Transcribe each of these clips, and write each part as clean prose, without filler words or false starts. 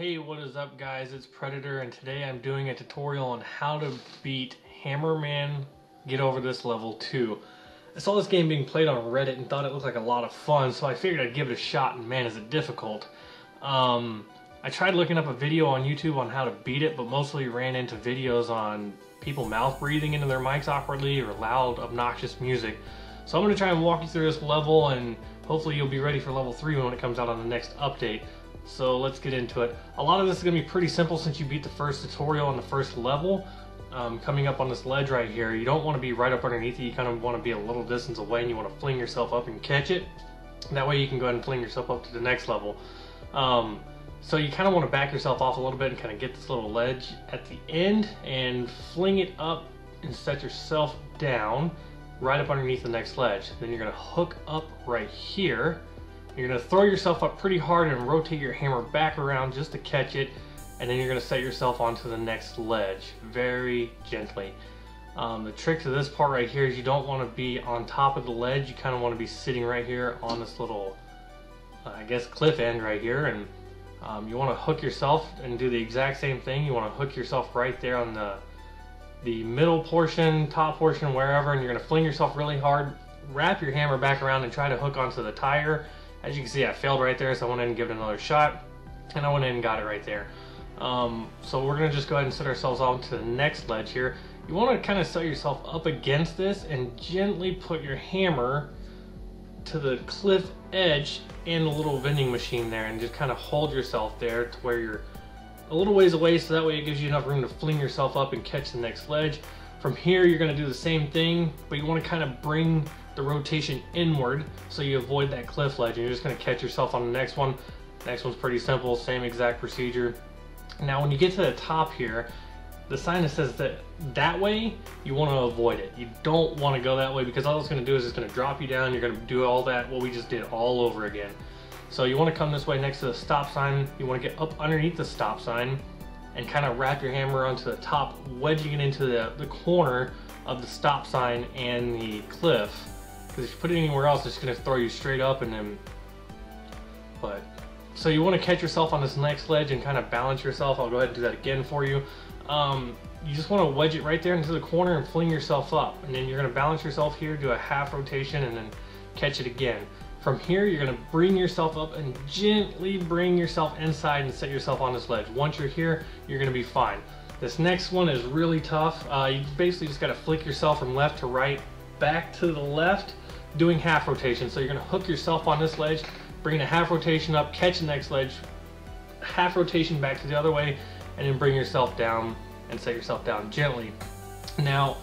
Hey, what is up guys, it's Predator, and today I'm doing a tutorial on how to beat Hammerman Get Over This Level 2. I saw this game being played on Reddit and thought it looked like a lot of fun, so I figured I'd give it a shot, and man, is it difficult. I tried looking up a video on YouTube on how to beat it, but mostly ran into videos on people mouth breathing into their mics awkwardly or loud, obnoxious music. So I'm going to try and walk you through this level, and hopefully you'll be ready for level 3 when it comes out on the next update. So let's get into it. A lot of this is going to be pretty simple since you beat the first tutorial on the first level. Coming up on this ledge right here, you don't want to be right up underneath it. You kind of want to be a little distance away, and you want to fling yourself up and catch it. That way you can go ahead and fling yourself up to the next level. So you kind of want to back yourself off a little bit and kind of get this little ledge at the end and fling it up and set yourself down right up underneath the next ledge. Then you're going to hook up right here. You're going to throw yourself up pretty hard and rotate your hammer back around just to catch it, and then you're going to set yourself onto the next ledge very gently. The trick to this part right here is you don't want to be on top of the ledge. You kind of want to be sitting right here on this little, I guess, cliff end right here, and you want to hook yourself and do the exact same thing. You want to hook yourself right there on the middle portion, top portion, wherever, and you're going to fling yourself really hard, wrap your hammer back around, and try to hook onto the tire. As you can see, I failed right there, so I went ahead and gave it another shot, and I went ahead and got it right there. So we're going to just go ahead and set ourselves on to the next ledge here. You want to kind of set yourself up against this and gently put your hammer to the cliff edge and the little vending machine there, and just kind of hold yourself there to where you're a little ways away, so that way it gives you enough room to fling yourself up and catch the next ledge. From here, you're going to do the same thing, but you want to kind of bring the rotation inward so you avoid that cliff ledge. You're just going to catch yourself on the next one. Next one's pretty simple, same exact procedure. Now when you get to the top here, the sign that says that way, you want to avoid it. You don't want to go that way, because all it's going to do is it's going to drop you down. You're going to do all that what we just did all over again. So you want to come this way next to the stop sign. You want to get up underneath the stop sign and kind of wrap your hammer onto the top, wedging it into the corner of the stop sign and the cliff. Because if you put it anywhere else, it's going to throw you straight up and then... But so you want to catch yourself on this next ledge and kind of balance yourself. I'll go ahead and do that again for you. You just want to wedge it right there into the corner and fling yourself up. And then you're going to balance yourself here, do a half rotation, and then catch it again. From here, you're going to bring yourself up and gently bring yourself inside and set yourself on this ledge. Once you're here, you're going to be fine. This next one is really tough. You basically just got to flick yourself from left to right, back to the left, doing half rotation. So you're going to hook yourself on this ledge, bring a half rotation up, catch the next ledge, half rotation back to the other way, and then bring yourself down and set yourself down gently. Now,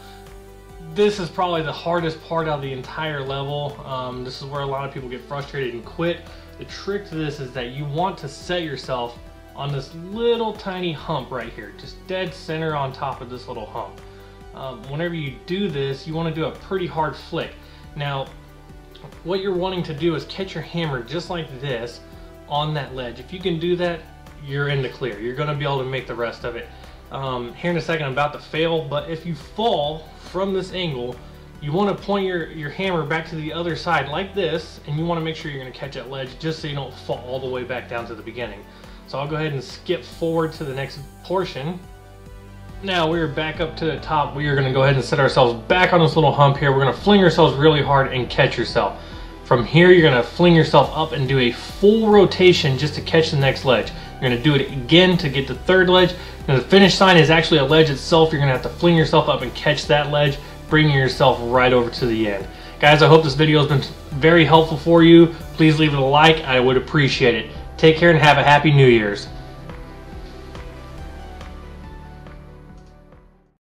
this is probably the hardest part of the entire level. This is where a lot of people get frustrated and quit. The trick to this is that you want to set yourself on this little tiny hump right here, just dead center on top of this little hump. Whenever you do this, you want to do a pretty hard flick. Now, what you're wanting to do is catch your hammer just like this on that ledge. If you can do that, you're in the clear. You're going to be able to make the rest of it. Here in a second I'm about to fail, but if you fall from this angle, you want to point your hammer back to the other side like this, and you want to make sure you're going to catch that ledge just so you don't fall all the way back down to the beginning. So I'll go ahead and skip forward to the next portion. Now we're back up to the top. We are going to go ahead and set ourselves back on this little hump here. We're going to fling ourselves really hard and catch yourself. From here, you're going to fling yourself up and do a full rotation just to catch the next ledge. You're going to do it again to get the third ledge. Now the finish sign is actually a ledge itself. You're going to have to fling yourself up and catch that ledge, bringing yourself right over to the end. Guys, I hope this video has been very helpful for you. Please leave it a like. I would appreciate it. Take care and have a happy New Year's.